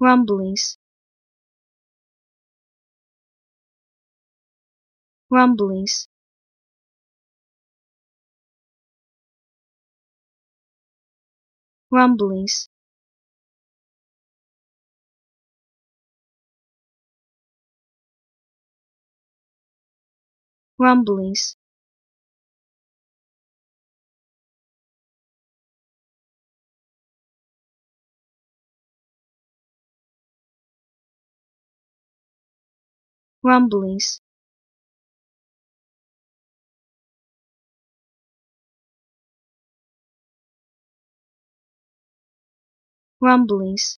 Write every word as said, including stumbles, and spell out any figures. Rumblings, rumblings, rumblings, rumblings, rumblings, rumblings,